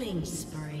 Killing spree.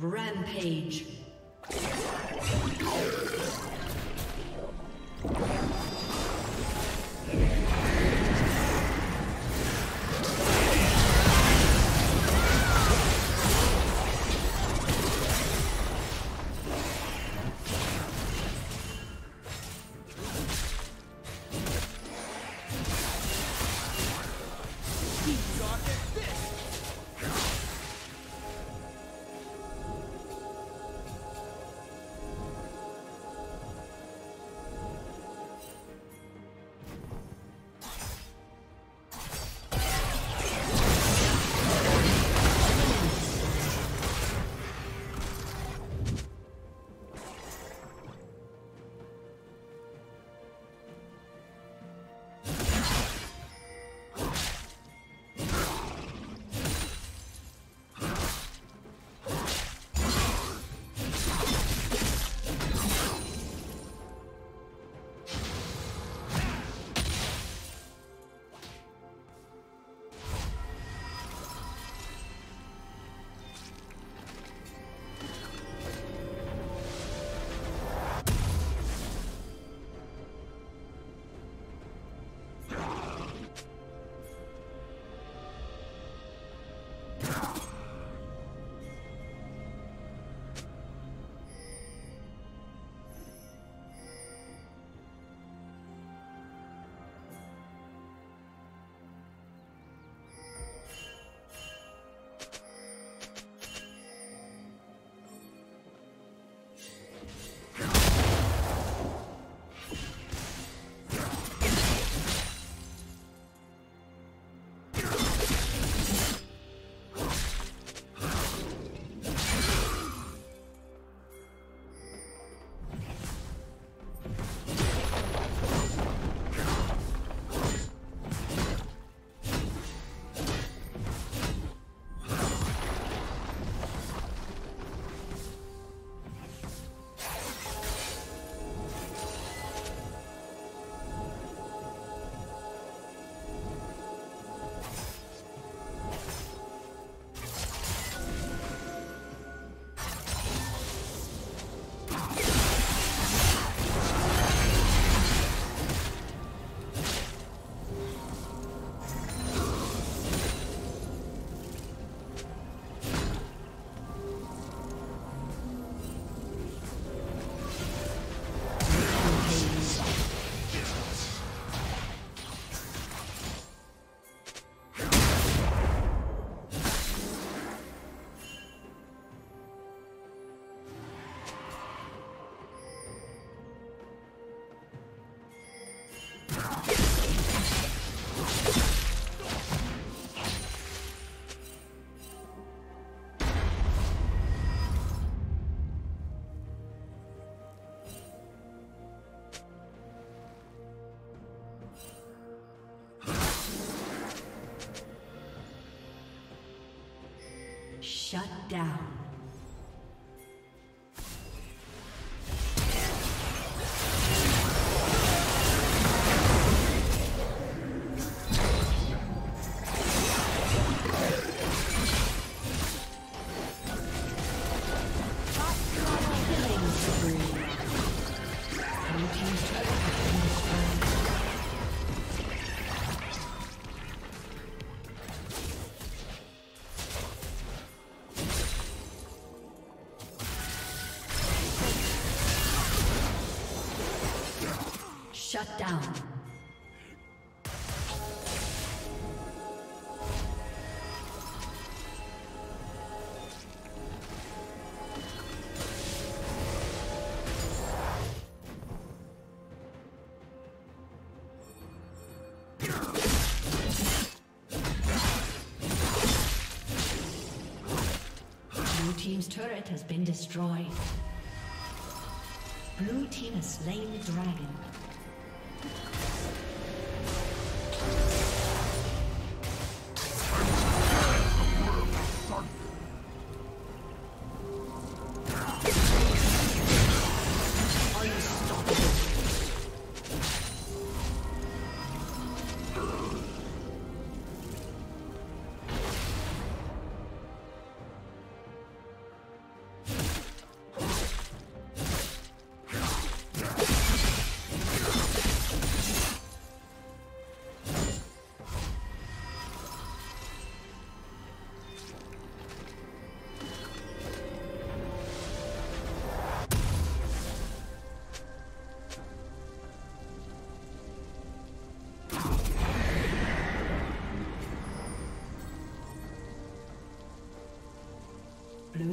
Rampage. Shut down. Shut down. Blue team's turret has been destroyed. Blue team has slain the dragon. Blue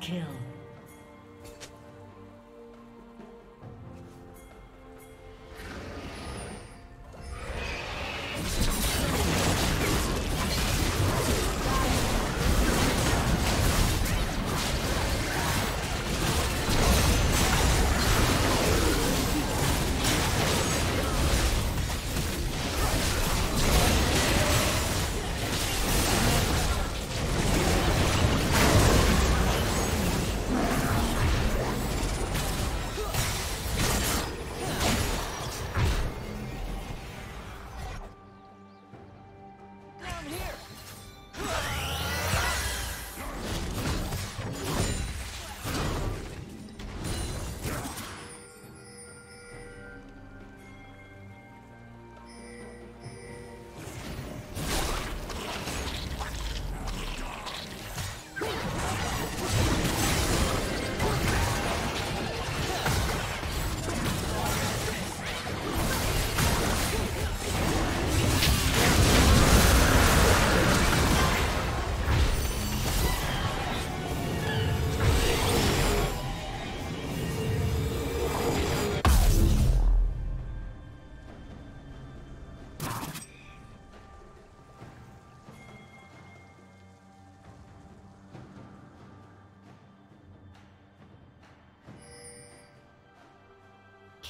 kill.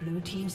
Blue team's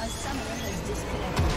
A summoner has disconnected.